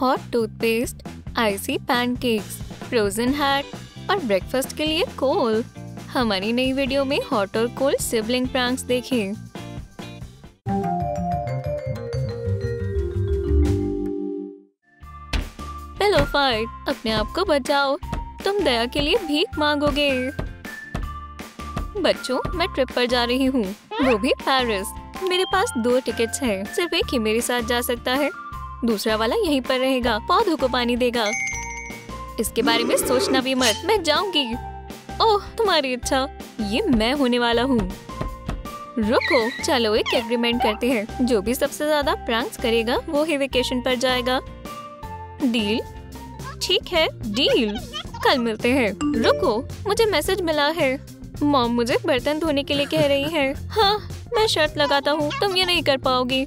Hot toothpaste, icy pancakes, frozen hat और breakfast के लिए कोल। हमारी नई वीडियो में हॉट और कोल सिबलिंग प्रैंक्स देखें। पिलो फाइट, अपने आप को बचाओ, तुम दया के लिए भीख मांगोगे। बच्चों, मैं ट्रिप पर जा रही हूँ, वो भी पेरिस। मेरे पास 2 टिकट्स हैं, सिर्फ एक ही मेरे साथ जा सकता है, दूसरा वाला यहीं पर रहेगा, पौधों को पानी देगा। इसके बारे में सोचना भी मत, मैं जाऊंगी। ओह, तुम्हारी इच्छा, ये मैं होने वाला हूँ। रुको, चलो एक एग्रीमेंट करते हैं, जो भी सबसे ज्यादा प्रैंक्स करेगा वो ही वेकेशन पर जाएगा। डील? ठीक है, डील। कल मिलते हैं। रुको, मुझे मैसेज मिला है, मॉम मुझे बर्तन धोने के लिए कह रही है। हाँ, मैं शर्त लगाता हूँ तुम ये नहीं कर पाओगी।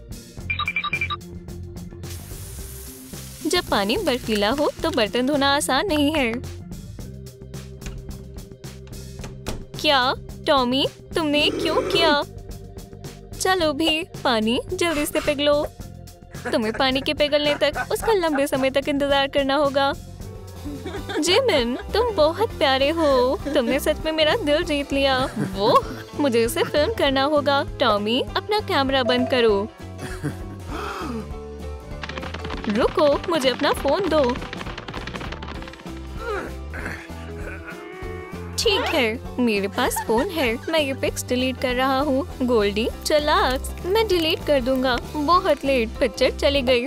जब पानी बर्फीला हो तो बर्तन धोना आसान नहीं है। क्या टॉमी, तुमने क्यों किया? चलो भी, पानी जल्दी से पिघलो। तुम्हें पानी के पिघलने तक उसका लंबे समय तक इंतजार करना होगा। जिमिन, तुम बहुत प्यारे हो, तुमने सच में मेरा दिल जीत लिया। वो, मुझे इसे फिल्म करना होगा। टॉमी, अपना कैमरा बंद करो। रुको, मुझे अपना फोन दो। ठीक है, मेरे पास फोन है, मैं ये पिक्स डिलीट कर रहा हूँ। गोल्डी चलाक, मैं डिलीट कर दूंगा। बहुत लेट, पिक्चर चली गई।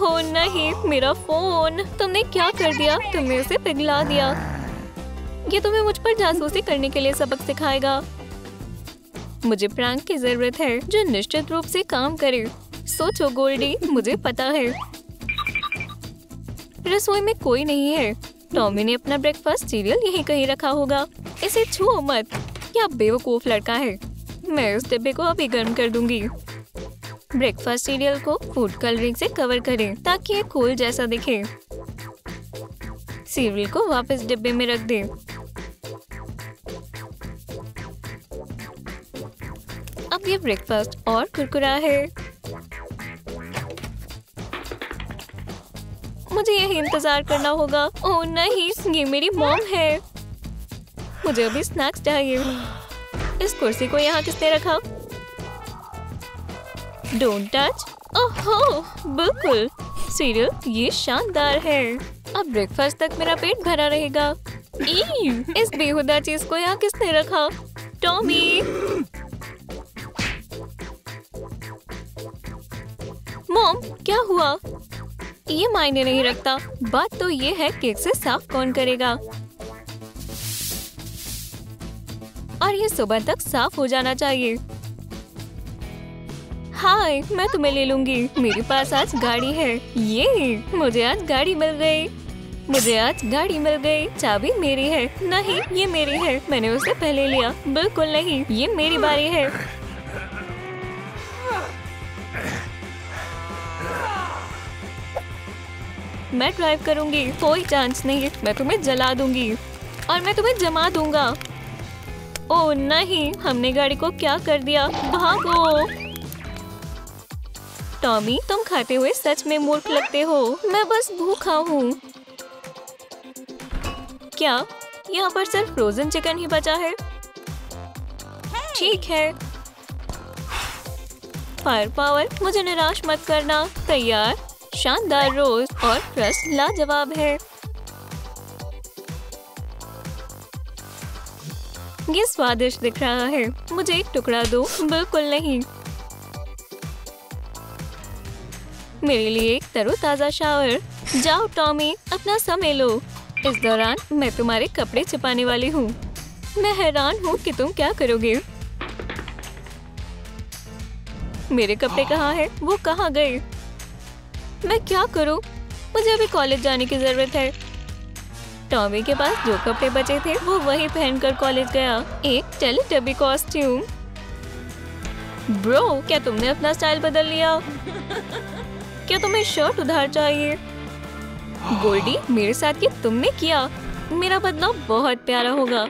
हो नहीं, मेरा फोन, तुमने क्या कर दिया? तुमने उसे पिघला दिया। ये तुम्हें मुझ पर जासूसी करने के लिए सबक सिखाएगा। मुझे प्रैंक की जरूरत है जो निश्चित रूप से काम करे। सोचो गोल्डी, मुझे पता है। रसोई में कोई नहीं है, टॉमी ने अपना ब्रेकफास्ट सीरियल यहीं कहीं रखा होगा। इसे छुओ मत, क्या बेवकूफ लड़का है। मैं उस डिब्बे को अभी गर्म कर दूंगी। ब्रेकफास्ट सीरियल को फूड कलरिंग से कवर करें ताकि ये कोल जैसा दिखे। सीरियल को वापस डिब्बे में रख दें। अब ये ब्रेकफास्ट और कुरकुरा है। मुझे यही इंतजार करना होगा। ओह नहीं, ये मेरी मॉम है। मुझे अभी स्नैक्स चाहिए। इस कुर्सी को यहाँ किसने रखा? Don't touch. ओहो, बिल्कुल। सीरियल, ये शानदार है। अब ब्रेकफास्ट तक मेरा पेट भरा रहेगा। इस बेहुदा चीज को यहाँ किसने रखा? टॉमी। मॉम, क्या हुआ? ये मायने नहीं रखता, बात तो ये है केक से साफ कौन करेगा। और ये सुबह तक साफ हो जाना चाहिए। हाय, मैं तुम्हें ले लूंगी, मेरे पास आज गाड़ी है। ये, मुझे आज गाड़ी मिल गई। चाबी मेरी है। नहीं, ये मेरी है, मैंने उसे पहले लिया। बिल्कुल नहीं, ये मेरी बारी है। मैं ड्राइव करूंगी, कोई चांस नहीं, मैं तुम्हें जला दूंगी और मैं तुम्हें जमा दूंगा। ओह नहीं, हमने गाड़ी को क्या कर दिया? भागो। टॉमी, तुम खाते हुए सच में मूर्ख लगते हो, मैं बस भूखा हूँ। क्या यहाँ पर सिर्फ फ्रोजन चिकन ही बचा है? ठीक है। फायर पावर, मुझे निराश मत करना। तैयार, शानदार रोस्ट और क्रस्ट लाजवाब है। ये स्वादिष्ट दिख रहा है, मुझे एक टुकड़ा दो। बिल्कुल नहीं, मेरे लिए एक तरोताजा शावर। जाओ टॉमी, अपना समय लो। इस दौरान मैं तुम्हारे कपड़े छिपाने वाली हूँ। मैं हैरान हूँ कि तुम क्या करोगे। मेरे कपड़े कहाँ हैं? वो कहाँ गए? मैं क्या करूँ? मुझे अभी कॉलेज जाने की जरूरत है। टॉमी के पास जो कपड़े बचे थे वो वही पहनकर कॉलेज गया। एक टेलीटबी कॉस्ट्यूम। ब्रो, क्या तुमने अपना स्टाइल बदल लिया? क्या तुम्हें शर्ट उधार चाहिए? गोल्डी, मेरे साथ ये तुमने किया। मेरा बदलाव बहुत प्यारा होगा।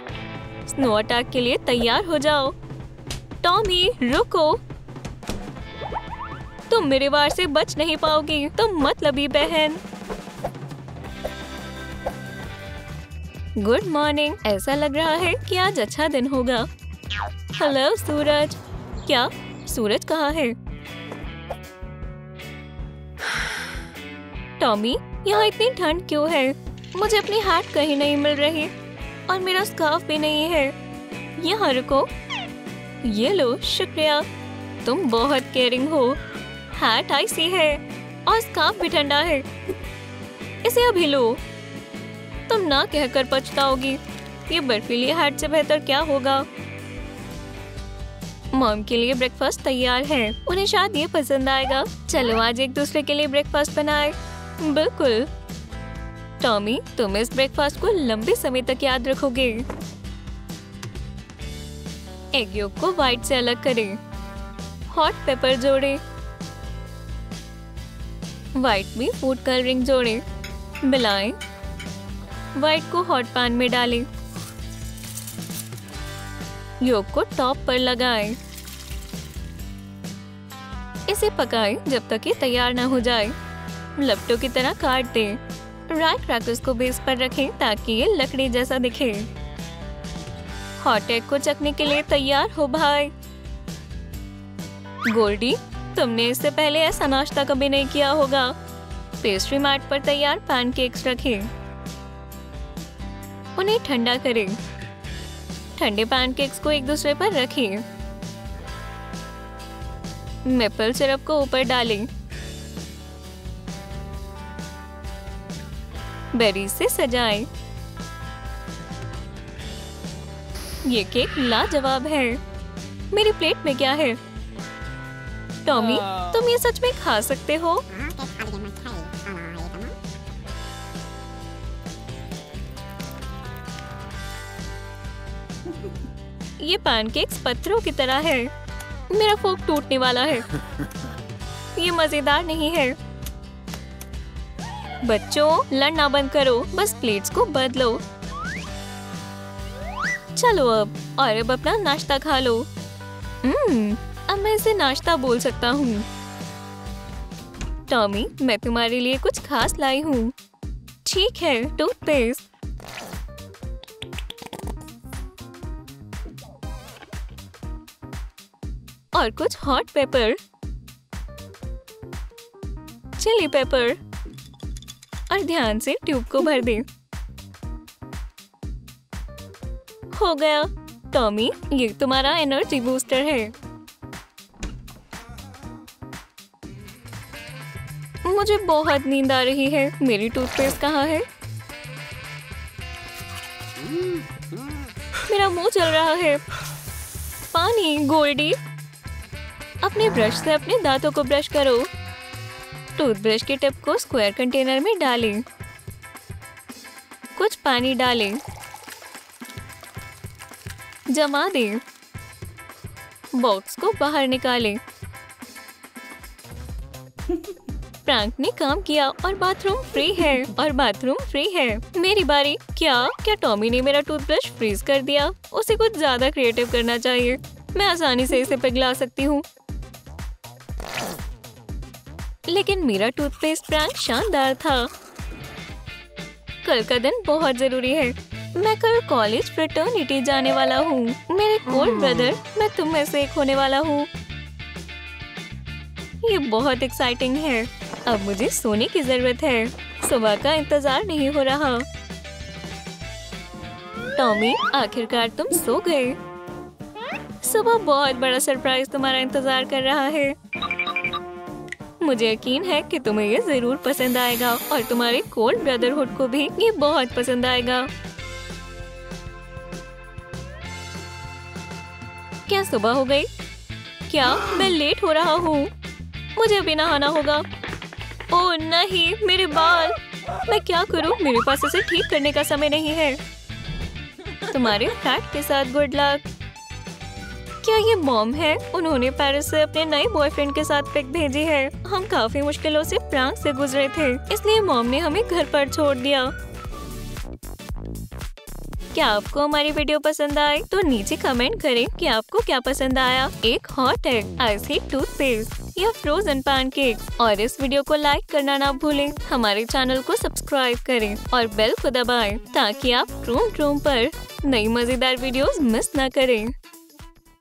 स्नो अटैक के लिए तैयार हो जाओ। टॉमी, रुको, तुम मेरे वार से बच नहीं पाओगी। तुम मतलबी बहन। Good morning. ऐसा लग रहा है कि आज अच्छा दिन होगा। हेलो सूरज। क्या सूरज कहाँ है? टॉमी, यहाँ इतनी ठंड क्यों है? मुझे अपनी हैट कहीं नहीं मिल रही और मेरा स्कार्फ भी नहीं है। यहाँ रुको, ये लो, शुक्रिया। तुम बहुत केयरिंग हो। हैट आइसी है और स्कार्फ भी ठंडा है। इसे अभी लो, तुम ना कहकर पछताओगी। ये बर्फीली हैट से बेहतर क्या होगा। मॉम के लिए ब्रेकफास्ट तैयार है, उन्हें शायद ये पसंद आएगा। चलो आज एक दूसरे के लिए ब्रेकफास्ट बनाए। बिल्कुल। टॉमी, तुम इस ब्रेकफास्ट को लंबे समय तक याद रखोगे। एग योक को व्हाइट से अलग करें। हॉट पेपर जोड़ें। व्हाइट में फूड कलरिंग जोड़ें। मिलाएं। व्हाइट को हॉट पैन में डालें। योक को टॉप पर लगाएं। इसे पकाएं जब तक ये तैयार ना हो जाए। लपटों की तरह काट दें। ड्राई क्रैकर्स को बेस पर रखें ताकि ये लकड़ी जैसा दिखे। हॉट एग को चखने के लिए तैयार हो भाई। गोल्डी, तुमने इससे पहले ऐसा नाश्ता कभी नहीं किया होगा। पेस्ट्री मैट पर तैयार पैनकेक्स रखें। उन्हें ठंडा करें। ठंडे पैनकेक्स को एक दूसरे पर रखें। मेपल सिरप को ऊपर डालें। बेरी से सजाएं। ये केक लाजवाब है। मेरी प्लेट में क्या है? टॉमी, तुम ये सच में खा सकते हो। ये पैनकेक्स पत्थरों की तरह है। मेरा फोक टूटने वाला है। ये मजेदार नहीं है। बच्चों, लड़ना बंद करो, बस प्लेट्स को बदलो। चलो अब, और अब अपना नाश्ता खा लो। अब मैं इसे नाश्ता बोल सकता हूँ। टॉमी, मैं तुम्हारे लिए कुछ खास लाई हूँ। ठीक है, टूथपेस्ट। और कुछ हॉट पेपर, चिली पेपर, और ध्यान से ट्यूब को भर दें। हो गया। टॉमी, ये तुम्हारा एनर्जी बूस्टर है। मुझे बहुत नींद आ रही है। मेरी टूथपेस्ट कहाँ है? मेरा मुंह चल रहा है। पानी। गोल्डी, अपने ब्रश से अपने दांतों को ब्रश करो। टूथब्रश के टिप को स्क्वायर कंटेनर में डालें। कुछ पानी डालें। जमा दें। बॉक्स को बाहर निकालें। प्रैंक ने काम किया और बाथरूम फ्री है। मेरी बारी। क्या टॉमी ने मेरा टूथब्रश फ्रीज कर दिया? उसे कुछ ज्यादा क्रिएटिव करना चाहिए। मैं आसानी से इसे पिघला सकती हूँ। लेकिन मेरा टूथपेस्ट प्रैंक शानदार था। कल का दिन बहुत जरूरी है। मैं कल कॉलेज फ्रेटर्निटी जाने वाला हूँ। मेरे कोल्ड ब्रदर, मैं तुम में से एक होने वाला हूँ। ये बहुत एक्साइटिंग है। अब मुझे सोने की जरूरत है। सुबह का इंतजार नहीं हो रहा। टॉमी, आखिरकार तुम सो गए। सुबह बहुत बड़ा सरप्राइज तुम्हारा इंतजार कर रहा है। मुझे यकीन है कि तुम्हें ये जरूर पसंद आएगा और तुम्हारे कोल्ड ब्रदरहुड को भी ये बहुत पसंद आएगा। क्या सुबह हो गई? क्या मैं लेट हो रहा हूँ? मुझे अभी नहाना होगा। ओह नहीं, मेरे बाल। मैं क्या करूँ? मेरे पास इसे ठीक करने का समय नहीं है। तुम्हारे फ्लैट के साथ गुड लक। क्या ये मॉम है? उन्होंने पेरिस से अपने नए बॉयफ्रेंड के साथ पिक भेजी है। हम काफी मुश्किलों से फ्रांस से गुजरे थे, इसलिए मॉम ने हमें घर पर छोड़ दिया। क्या आपको हमारी वीडियो पसंद आए? तो नीचे कमेंट करें कि आपको क्या पसंद आया। एक हॉट एग, आइसी टूथपेस्ट। या फ्रोजन पैनकेक्स। और इस वीडियो को लाइक करना ना भूलें, हमारे चैनल को सब्सक्राइब करें और बेल को दबाएं ताकि आप ट्रूम ट्रूम पर नई मजेदार वीडियोस मिस ना करें।